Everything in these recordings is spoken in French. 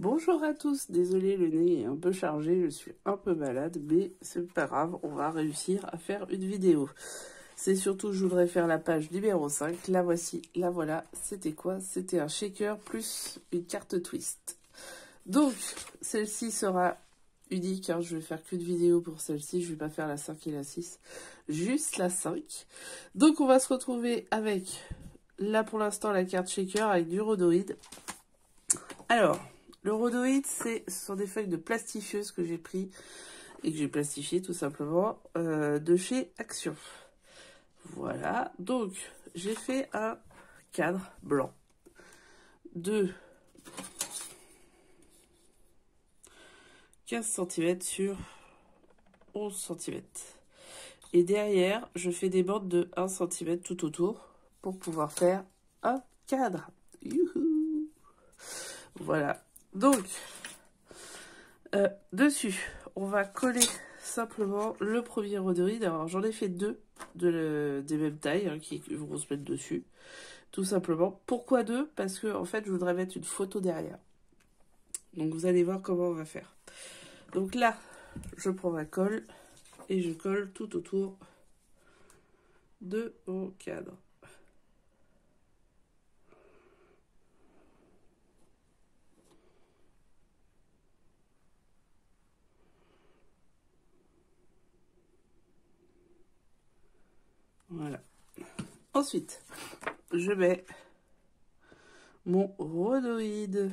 Bonjour à tous, désolé le nez est un peu chargé, je suis un peu malade, mais c'est pas grave, on va réussir à faire une vidéo. C'est surtout, je voudrais faire la page numéro 5, la voici, la voilà, c'était quoi? C'était un shaker plus une carte twist. Donc, celle-ci sera unique, hein, je vais faire qu'une vidéo pour celle-ci, je vais pas faire la 5 et la 6, juste la 5. Donc on va se retrouver avec, là pour l'instant, la carte shaker avec du rhodoïde. Alors... le rhodoïde, ce sont des feuilles de plastifieuse que j'ai pris et que j'ai plastifié tout simplement de chez Action. Voilà, donc j'ai fait un cadre blanc de 15 cm sur 11 cm. Et derrière, je fais des bandes de 1 cm tout autour pour pouvoir faire un cadre. Youhou! Voilà. Donc, dessus, on va coller simplement le premier rhodoïde. Alors, j'en ai fait deux des mêmes tailles hein, qui vont se mettre dessus, tout simplement. Pourquoi deux? Parce que, en fait, je voudrais mettre une photo derrière. Donc, vous allez voir comment on va faire. Donc là, je prends ma colle et je colle tout autour de mon cadre. Voilà. Ensuite, je mets mon rhodoïde.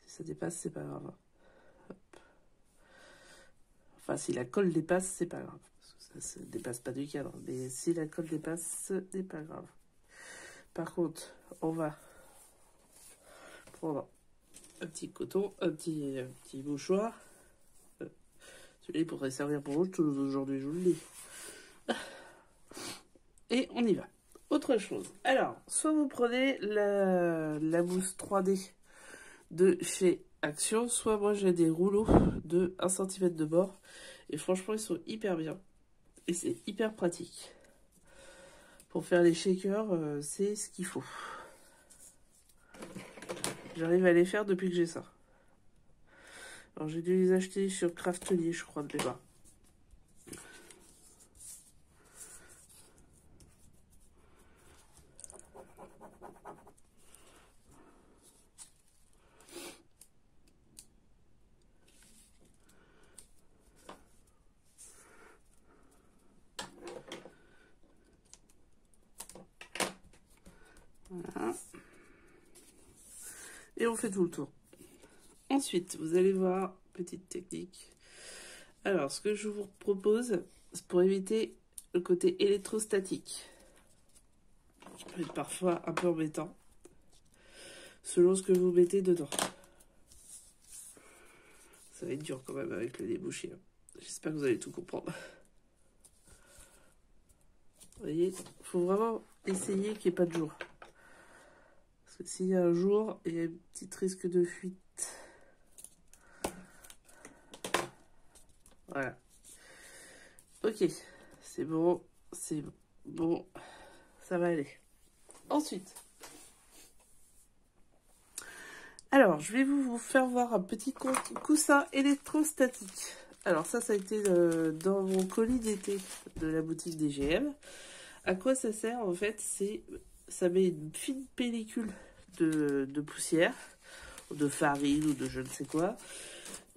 Si ça dépasse, c'est pas grave. Hop. Enfin, si la colle dépasse, c'est pas grave. Parce que ça ne dépasse pas du cadre. Mais si la colle dépasse, ce n'est pas grave. Par contre, on va prendre un petit coton, un petit mouchoir. Celui-là pourrait servir pour autre chose aujourd'hui, je vous le dis. Et on y va. Autre chose. Alors, soit vous prenez la mousse 3D de chez Action, soit moi j'ai des rouleaux de 1 cm de bord. Et franchement, ils sont hyper bien. Et c'est hyper pratique. Pour faire les shakers, c'est ce qu'il faut. J'arrive à les faire depuis que j'ai ça. Alors j'ai dû les acheter sur Craftelier, je crois, de là-bas. Voilà. Et on fait tout le tour. Ensuite, vous allez voir, petite technique. Alors, ce que je vous propose, c'est pour éviter le côté électrostatique. Qui peut être parfois un peu embêtant, selon ce que vous mettez dedans. Ça va être dur quand même avec le débouché. J'espère que vous allez tout comprendre. Vous voyez, il faut vraiment essayer qu'il n'y ait pas de jour. Parce que s'il y a un jour, il y a un petit risque de fuite. Voilà. Ok, c'est bon, ça va aller. Ensuite, alors je vais vous faire voir un petit coussin électrostatique. Alors ça, ça a été dans mon colis d'été de la boutique DGM. À quoi ça sert en fait? C'est, ça met une fine pellicule de poussière, de farine ou de je ne sais quoi.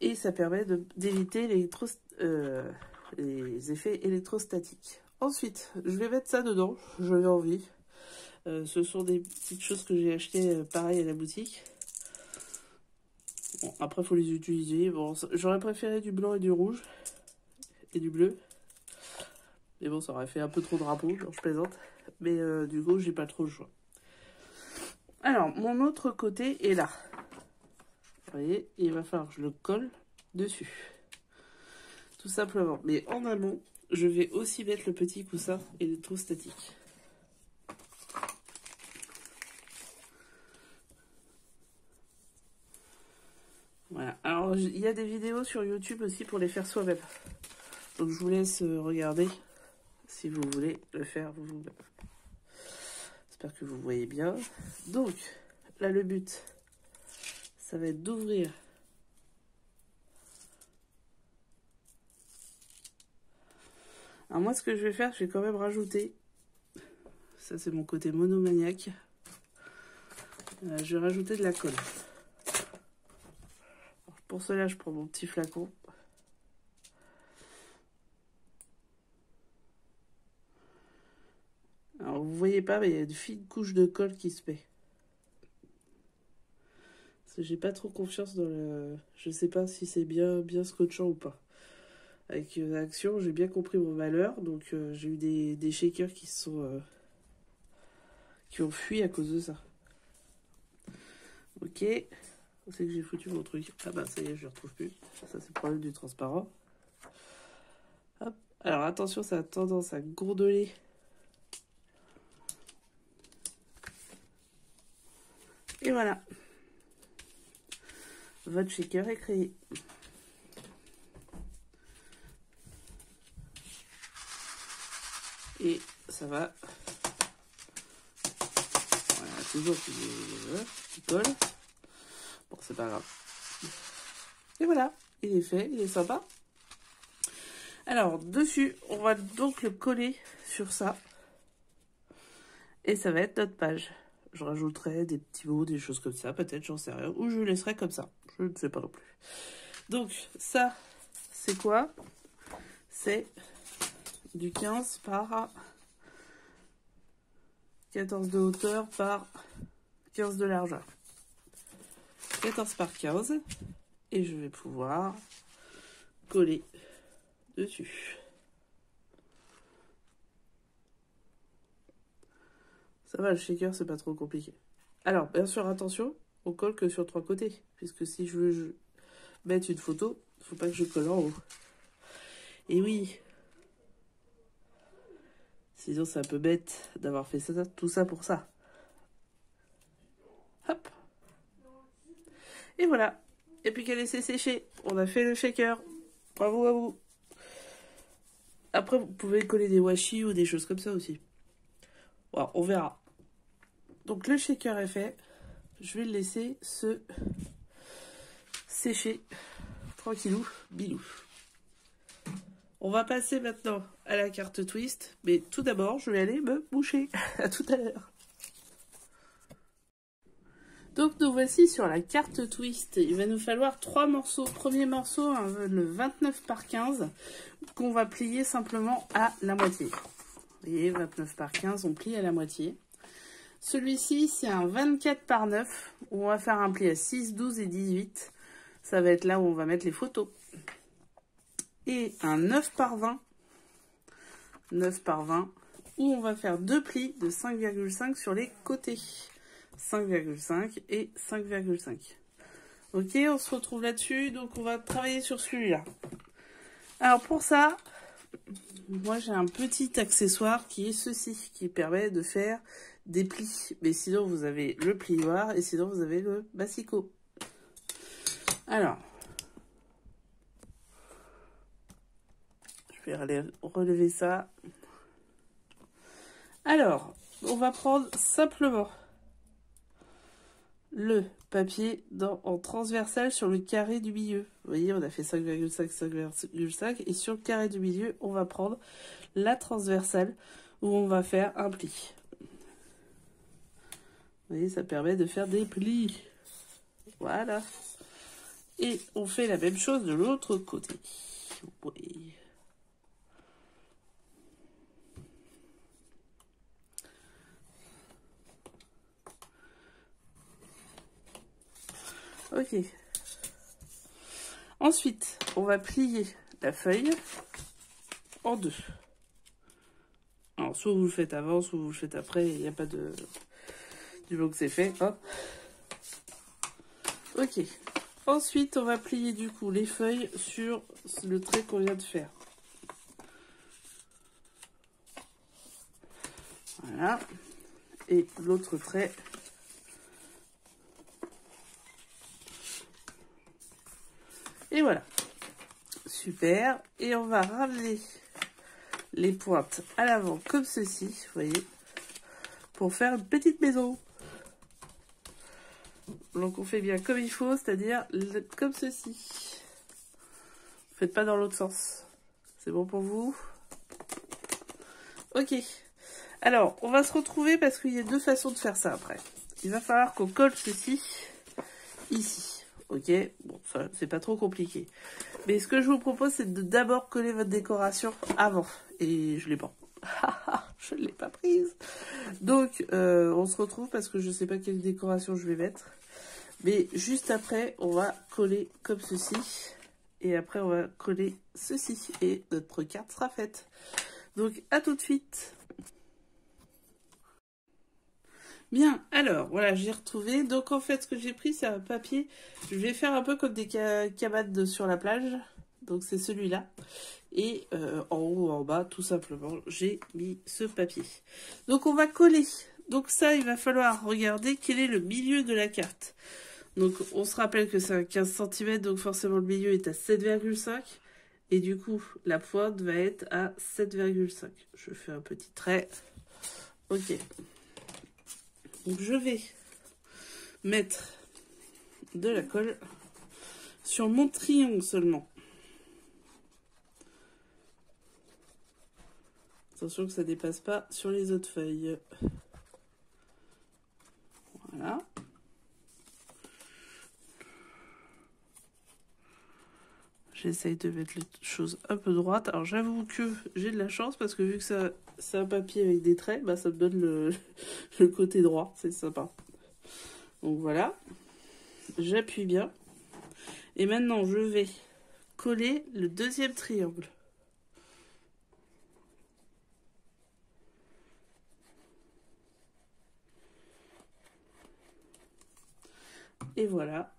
Et ça permet d'éviter les effets électrostatiques. Ensuite, je vais mettre ça dedans. Je l'ai envie. Ce sont des petites choses que j'ai achetées pareil à la boutique. Bon, après, il faut les utiliser. Bon, j'aurais préféré du blanc et du rouge. Et du bleu. Mais bon, ça aurait fait un peu trop drapeau. Non, je plaisante. Mais du coup, j'ai pas trop le choix. Alors, mon autre côté est là. Vous voyez, il va falloir que je le colle dessus, tout simplement. Mais en amont, je vais aussi mettre le petit coussin électrostatique. Voilà. Alors, il y a des vidéos sur YouTube aussi pour les faire soi-même. Donc, je vous laisse regarder si vous voulez le faire vous-même. J'espère que vous voyez bien. Donc, Là, le but, ça va être d'ouvrir . Alors moi, ce que je vais faire, je vais quand même rajouter, ça c'est mon côté monomaniaque, je vais rajouter de la colle. Alors pour cela, je prends mon petit flacon. Alors vous voyez pas, mais il y a une fine couche de colle qui se fait. Parce que j'ai pas trop confiance dans le... Je sais pas si c'est bien scotchant ou pas. Avec Action, j'ai bien compris vos valeurs, donc j'ai eu des shakers qui sont qui ont fui à cause de ça. Ok, on sait que j'ai foutu mon truc. Ah bah ça y est, je le retrouve plus. Ça c'est le problème du transparent. Hop. Alors attention, ça a tendance à gondoler. Et voilà, votre shaker est créé. Et ça va, voilà, toujours qui colle, bon c'est pas grave, et voilà, il est fait, il est sympa. Alors dessus, on va donc le coller sur ça, et ça va être notre page. Je rajouterai des petits mots, des choses comme ça, peut-être, j'en sais rien, ou je laisserai comme ça, je ne sais pas non plus. Donc ça, c'est quoi? C'est du 15 par 14 de hauteur par 15 de largeur. 14 par 15. Et je vais pouvoir coller dessus. Ça va, le shaker, c'est pas trop compliqué. Alors, bien sûr, attention, on colle que sur 3 côtés. Puisque si je veux mettre une photo, faut pas que je colle en haut. Et oui! Sinon, c'est un peu bête d'avoir fait ça, tout ça pour ça. Hop. Et voilà. Et puis qu'à laisser sécher. On a fait le shaker. Bravo à vous. Après, vous pouvez coller des washi ou des choses comme ça aussi. Alors, on verra. Donc, le shaker est fait. Je vais le laisser se sécher. Tranquillou, bilou. On va passer maintenant à la carte twist, mais tout d'abord, je vais aller me moucher. À tout à l'heure. Donc, nous voici sur la carte twist. Il va nous falloir 3 morceaux. Premier morceau, le 29 par 15, qu'on va plier simplement à la moitié. Vous voyez, 29 par 15, on plie à la moitié. Celui-ci, c'est un 24 par 9, où on va faire un pli à 6, 12 et 18. Ça va être là où on va mettre les photos. Et un 9 par 20, 9 par 20, où on va faire 2 plis de 5,5 sur les côtés, 5,5 et 5,5. Ok, on se retrouve là-dessus, donc on va travailler sur celui-là. Alors pour ça, moi j'ai un petit accessoire qui est ceci, qui permet de faire des plis. Mais sinon vous avez le plioir et sinon vous avez le massicot. Alors... je vais relever ça. Alors, on va prendre simplement le papier en transversal sur le carré du milieu. Vous voyez, on a fait 5,5, 5,5. Et sur le carré du milieu, on va prendre la transversale où on va faire un pli. Vous voyez, ça permet de faire des plis. Voilà. Et on fait la même chose de l'autre côté. Oui. Ok. Ensuite, on va plier la feuille en deux. Alors, soit vous le faites avant, soit vous le faites après. Il n'y a pas de... du moment que c'est fait. Hop. Ok. Ensuite, on va plier du coup les feuilles sur le trait qu'on vient de faire. Voilà. Et l'autre trait... et voilà, super. Et on va ramener les pointes à l'avant comme ceci, vous voyez, pour faire une petite maison. Donc on fait bien comme il faut, c'est-à-dire comme ceci. Faites pas dans l'autre sens. C'est bon pour vous? Ok. Alors, on va se retrouver parce qu'il y a deux façons de faire ça après. Il va falloir qu'on colle ceci ici. Ok, bon, ça c'est pas trop compliqué. Mais ce que je vous propose, c'est de d'abord coller votre décoration avant. Et je l'ai pas. Je ne l'ai pas prise. Donc, on se retrouve parce que je ne sais pas quelle décoration je vais mettre. Mais juste après, on va coller comme ceci. Et après, on va coller ceci. Et notre carte sera faite. Donc, à tout de suite. Bien, alors, voilà, j'ai retrouvé. Donc, en fait, ce que j'ai pris, c'est un papier. Je vais faire un peu comme des cabanes sur la plage. Donc, c'est celui-là. Et en haut, en bas, tout simplement, j'ai mis ce papier. Donc, on va coller. Donc, ça, il va falloir regarder quel est le milieu de la carte. Donc, on se rappelle que c'est un 15 cm. Donc, forcément, le milieu est à 7,5. Et du coup, la pointe va être à 7,5. Je fais un petit trait. Ok. Donc, je vais mettre de la colle sur mon triangle seulement. Attention que ça ne dépasse pas sur les autres feuilles. Voilà. J'essaye de mettre les choses un peu droites. Alors j'avoue que j'ai de la chance parce que vu que ça c'est un papier avec des traits, bah, ça me donne le côté droit. C'est sympa. Donc voilà. J'appuie bien. Et maintenant je vais coller le deuxième triangle. Et voilà,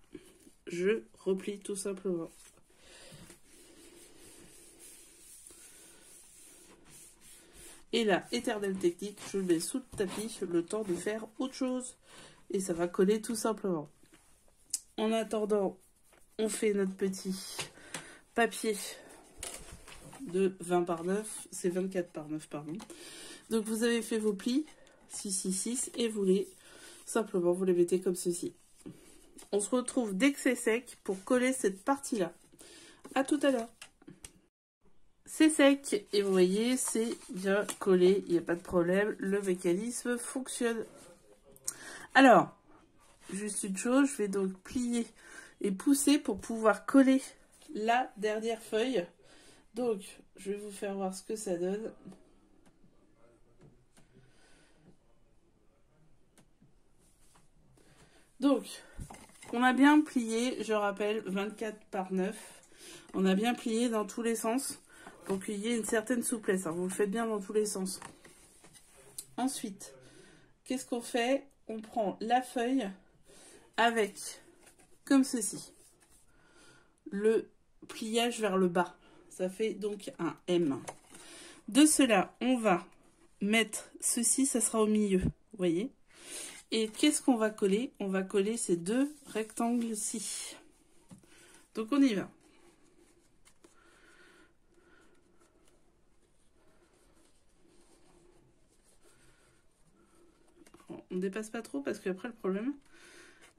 je replie tout simplement. Et là, éternelle technique, je le mets sous le tapis le temps de faire autre chose. Et ça va coller tout simplement. En attendant, on fait notre petit papier de 20 par 9. C'est 24 par 9, pardon. Donc vous avez fait vos plis, 6, 6, 6, et vous les, simplement, vous les mettez comme ceci. On se retrouve dès que c'est sec pour coller cette partie-là. A tout à l'heure. C'est sec et vous voyez, c'est bien collé, il n'y a pas de problème, le mécanisme fonctionne. Alors, juste une chose, je vais donc plier et pousser pour pouvoir coller la dernière feuille. Donc, je vais vous faire voir ce que ça donne. Donc, on a bien plié, je rappelle, 24 par 9. On a bien plié dans tous les sens pour qu'il y ait une certaine souplesse. Alors, vous le faites bien dans tous les sens. Ensuite, qu'est-ce qu'on fait? On prend la feuille avec, comme ceci, le pliage vers le bas. Ça fait donc un M. De cela, on va mettre ceci, ça sera au milieu. Vous voyez ? Et qu'est-ce qu'on va coller? On va coller ces deux rectangles-ci. Donc on y va. On ne dépasse pas trop parce qu'après le problème,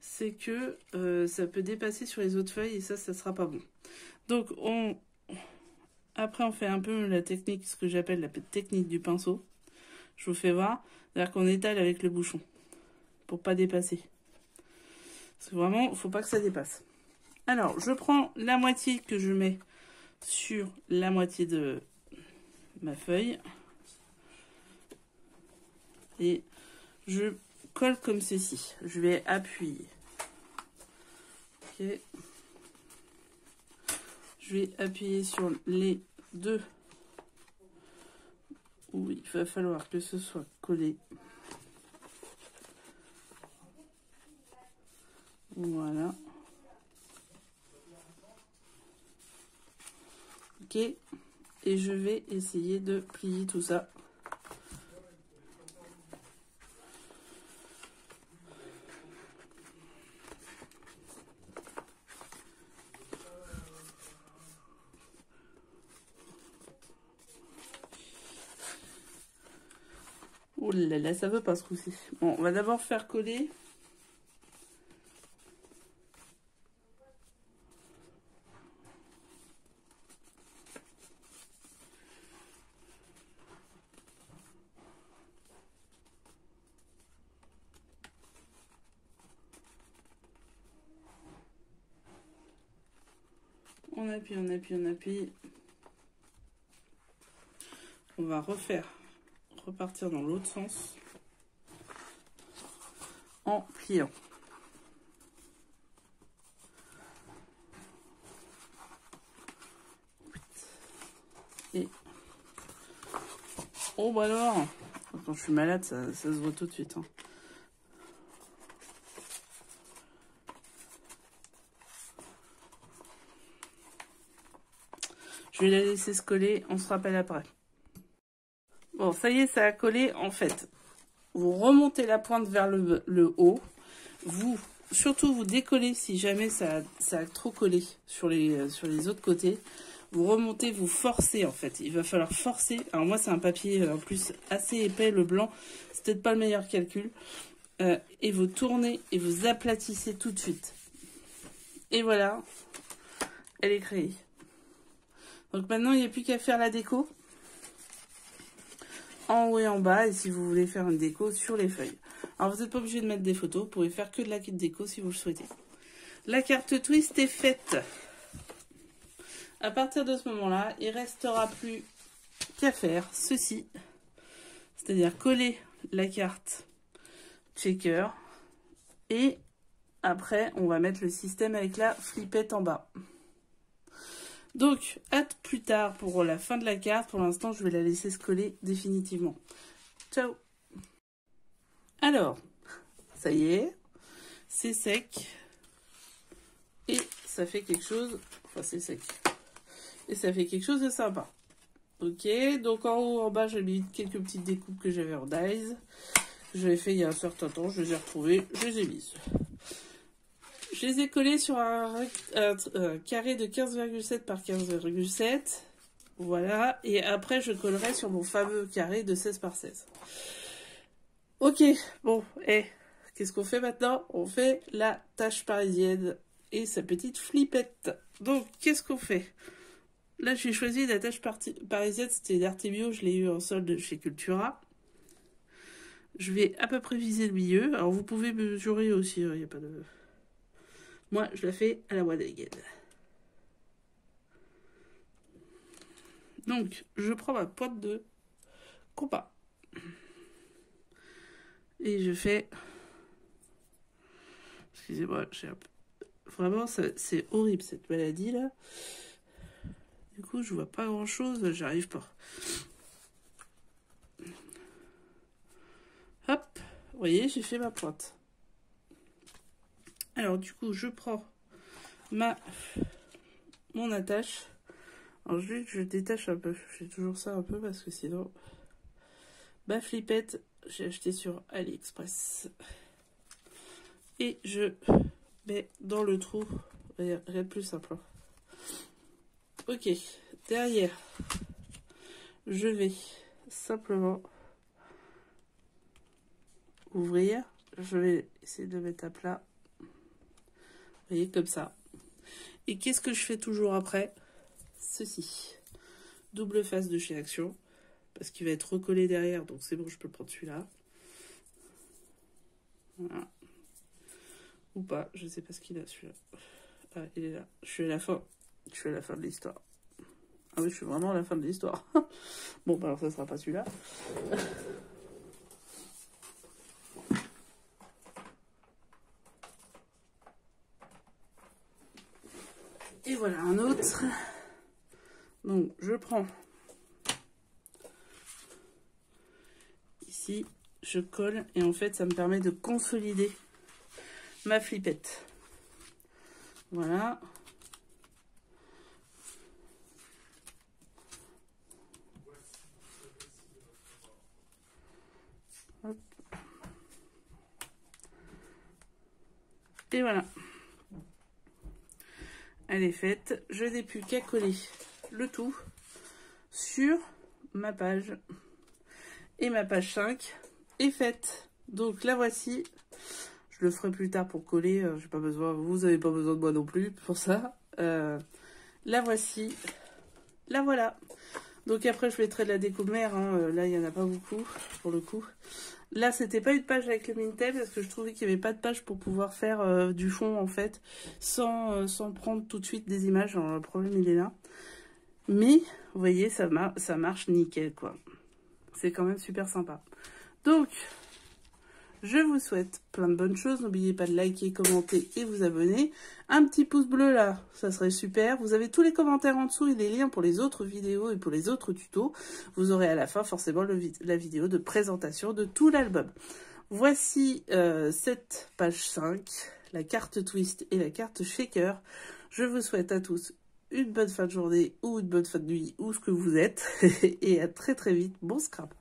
c'est que ça peut dépasser sur les autres feuilles et ça, ça ne sera pas bon. Donc on... Après on fait un peu la technique, ce que j'appelle la technique du pinceau. Je vous fais voir, c'est-à-dire qu'on étale avec le bouchon. Pour pas dépasser. Parce que vraiment, faut pas que ça dépasse. Alors, je prends la moitié que je mets sur la moitié de ma feuille. Et je colle comme ceci. Je vais appuyer. Ok. Je vais appuyer sur les deux. Oui, il va falloir que ce soit collé. Voilà. Ok. Et je vais essayer de plier tout ça. Oh là là, ça veut pas ce coup-ci. Bon, on va d'abord faire coller. appuie, on appuie, on appuie. On va refaire, repartir dans l'autre sens en pliant. Et oh bah alors, quand je suis malade, ça se voit tout de suite. Hein. Je vais la laisser se coller, on se rappelle après. Bon, ça y est, ça a collé. En fait, vous remontez la pointe vers le haut. Vous, surtout, vous décollez si jamais ça a trop collé sur les autres côtés. Vous remontez, vous forcez en fait. Il va falloir forcer. Alors moi, c'est un papier en plus assez épais, le blanc. C'est peut-être pas le meilleur calcul. Et vous tournez et vous aplatissez tout de suite. Et voilà, elle est créée. Donc maintenant, il n'y a plus qu'à faire la déco. En haut et en bas, et si vous voulez faire une déco sur les feuilles. Alors vous n'êtes pas obligé de mettre des photos, vous pouvez faire que de la déco si vous le souhaitez. La carte twist est faite. À partir de ce moment-là, il ne restera plus qu'à faire ceci, c'est-à-dire coller la carte checker, et après on va mettre le système avec la flippette en bas. Donc, hâte plus tard pour la fin de la carte. Pour l'instant, je vais la laisser se coller définitivement. Ciao! Alors, ça y est, c'est sec. Et ça fait quelque chose... Enfin, c'est sec. Et ça fait quelque chose de sympa. Ok, donc en haut, en bas, j'ai mis quelques petites découpes que j'avais en dies. J'avais fait il y a un certain temps, je les ai retrouvées, je les ai mises. Je les ai collés sur un carré de 15,7 par 15,7. Voilà. Et après, je collerai sur mon fameux carré de 16 par 16. Ok. Bon. Et qu'est-ce qu'on fait maintenant? On fait la tâche parisienne et sa petite flippette. Donc, qu'est-ce qu'on fait? Là, j'ai choisi la tâche parisienne. C'était d'Artemio. Je l'ai eu en solde chez Cultura. Je vais à peu près viser le milieu. Alors, vous pouvez mesurer aussi. Il n'y a pas de... Moi, je la fais à la one-legged. Donc, je prends ma pointe de compas. Et je fais... Excusez-moi, j'ai un peu... Vraiment, c'est horrible, cette maladie-là. Du coup, je vois pas grand-chose, j'arrive pas. Hop, vous voyez, j'ai fait ma pointe. Alors du coup, je prends mon attache. Alors je détache un peu. Je fais toujours ça un peu parce que sinon, ma flippette, j'ai acheté sur AliExpress. Et je mets dans le trou. Rien de plus simple. Ok. Derrière, je vais simplement ouvrir. Je vais essayer de mettre à plat. Vous voyez, comme ça. Et qu'est-ce que je fais toujours après? Ceci. Double face de chez Action. Parce qu'il va être recollé derrière. Donc c'est bon, je peux prendre celui-là. Voilà. Ou pas. Je ne sais pas ce qu'il a celui-là. Ah, il est là. Je suis à la fin. Je suis à la fin de l'histoire. Ah oui, je suis vraiment à la fin de l'histoire. Bon, bah alors ça ne sera pas celui-là. Et voilà un autre. Donc je prends ici, je colle et en fait ça me permet de consolider ma flippette. Voilà. Hop. Et voilà. Elle est faite, je n'ai plus qu'à coller le tout sur ma page. Et ma page 5 est faite. Donc la voici, je le ferai plus tard pour coller, j'ai pas besoin, vous n'avez pas besoin de moi non plus pour ça. La voici, la voilà. Donc après je mettrai de la déco mère, hein. Là il n'y en a pas beaucoup pour le coup. Là c'était pas une page avec le Mintel parce que je trouvais qu'il n'y avait pas de page pour pouvoir faire du fond en fait, sans prendre tout de suite des images. Alors, le problème il est là. Mais vous voyez ça marche nickel quoi. C'est quand même super sympa. Donc je vous souhaite plein de bonnes choses. N'oubliez pas de liker, commenter et vous abonner. Un petit pouce bleu là, ça serait super. Vous avez tous les commentaires en dessous et les liens pour les autres vidéos et pour les autres tutos. Vous aurez à la fin forcément la vidéo de présentation de tout l'album. Voici cette page 5, la carte twist et la carte shaker. Je vous souhaite à tous une bonne fin de journée ou une bonne fin de nuit ou ce que vous êtes. Et à très très vite. Bon scrap.